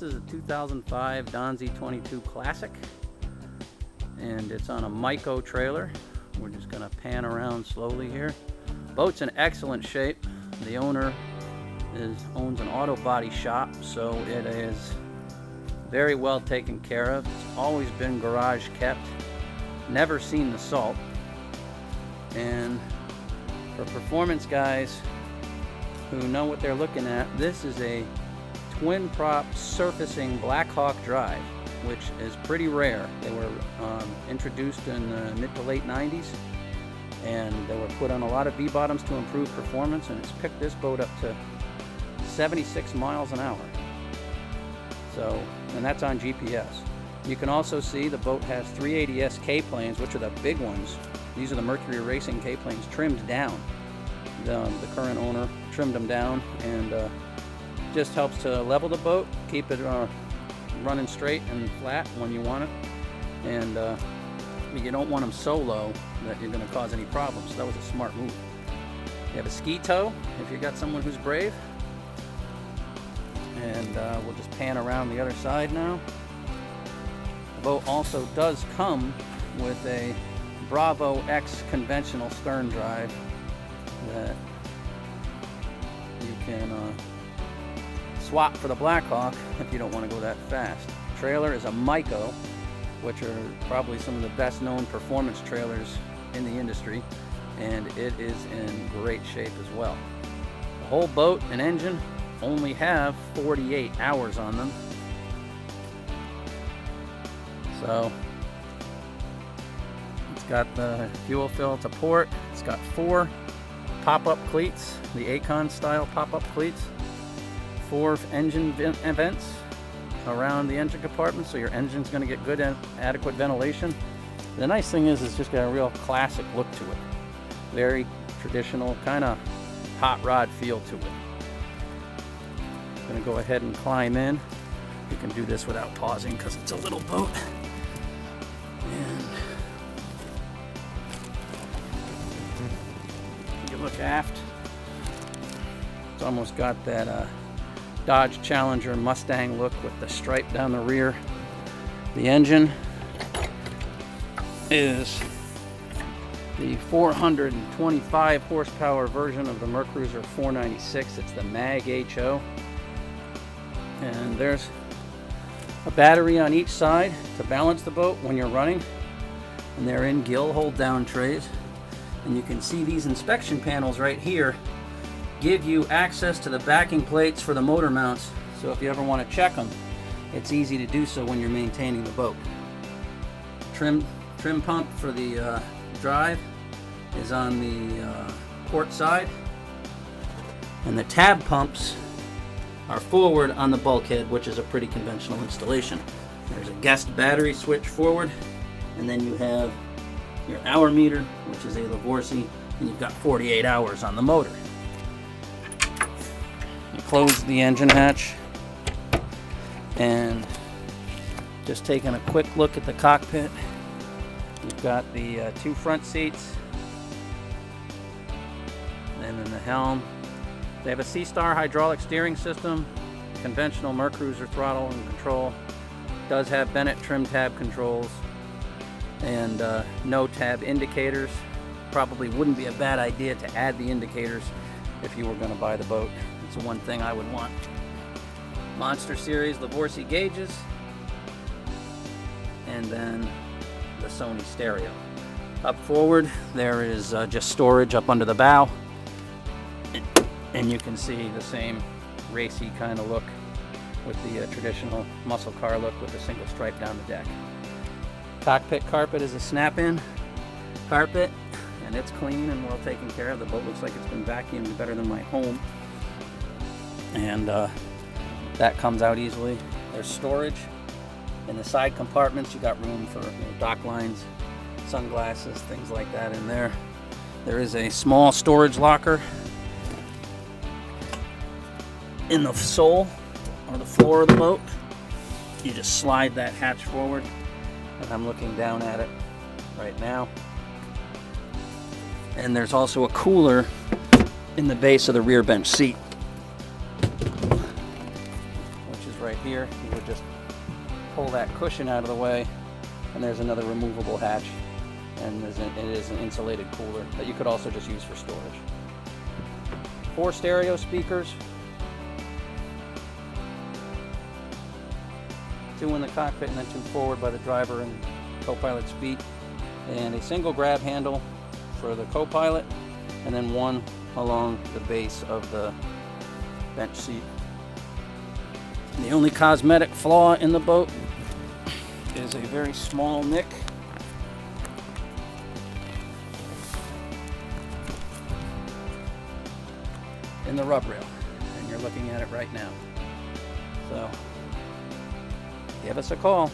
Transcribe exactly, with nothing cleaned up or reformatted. This is a two thousand five Donzi twenty-two Classic, and it's on a Myco trailer. We're just going to pan around slowly here. Boat's in excellent shape. The owner is owns an auto body shop, so it is very well taken care of. It's always been garage kept, never seen the salt. And for performance guys who know what they're looking at, this is a twin prop surfacing Black Hawk Drive, which is pretty rare. They were um, introduced in the mid to late nineties, and they were put on a lot of V-bottoms to improve performance, and it's picked this boat up to seventy-six miles an hour. So, and that's on G P S. You can also see the boat has three A D S K-planes, which are the big ones. These are the Mercury Racing K-planes trimmed down. The, the current owner trimmed them down, and uh, just helps to level the boat, keep it uh, running straight and flat when you want it, and uh, you don't want them so low that you're going to cause any problems. So that was a smart move. You have a ski tow if you got someone who's brave. And uh, we'll just pan around the other side now. The boat also does come with a Bravo X conventional stern drive that you can uh, swap for the Blackhawk if you don't want to go that fast. The trailer is a Myco, which are probably some of the best known performance trailers in the industry, and it is in great shape as well. The whole boat and engine only have forty-eight hours on them. So it's got the fuel fill to port. It's got four pop-up cleats, the Acon style pop-up cleats, four engine vents around the engine compartment, so your engine's going to get good and adequate ventilation. The nice thing is it's just got a real classic look to it. Very traditional, kind of hot rod feel to it. I'm going to go ahead and climb in. You can do this without pausing because it's a little boat. And you look aft. It's almost got that uh, Dodge Challenger Mustang look with the stripe down the rear. The engine is the four hundred twenty-five horsepower version of the Mercruiser four ninety-six. It's the Mag H O. And there's a battery on each side to balance the boat when you're running. And they're in gill hold down trays. And you can see these inspection panels right here give you access to the backing plates for the motor mounts, so if you ever want to check them, it's easy to do so when you're maintaining the boat. Trim, trim pump for the uh, drive is on the uh, port side, and the tab pumps are forward on the bulkhead, which is a pretty conventional installation. There's a guest battery switch forward, and then you have your hour meter, which is a Livorsi, and you've got forty-eight hours on the motor. Close the engine hatch, and just taking a quick look at the cockpit, you've got the uh, two front seats, and then the helm. They have a SeaStar hydraulic steering system, conventional Mercruiser throttle and control, does have Bennett trim tab controls, and uh, no tab indicators. Probably wouldn't be a bad idea to add the indicators if you were going to buy the boat. It's the one thing I would want. Monster Series Livorsi gauges, and then the Sony stereo. Up forward there is uh, just storage up under the bow, and you can see the same racy kind of look with the uh, traditional muscle car look with a single stripe down the deck. Cockpit carpet is a snap-in carpet, and it's clean and well taken care of. The boat looks like it's been vacuumed better than my home, and uh, that comes out easily. There's storage in the side compartments. You got room for you know, dock lines, sunglasses, things like that in there. There is a small storage locker in the sole or the floor of the boat. You just slide that hatch forward, and I'm looking down at it right now. And there's also a cooler in the base of the rear bench seat, which is right here, you would just pull that cushion out of the way, and there's another removable hatch, and there's an, it is an insulated cooler that you could also just use for storage. Four stereo speakers, two in the cockpit and then two forward by the driver and co-pilot's feet, and a single grab handle for the co-pilot, and then one along the base of the bench seat. The only cosmetic flaw in the boat is a very small nick in the rub rail, and you're looking at it right now. So give us a call.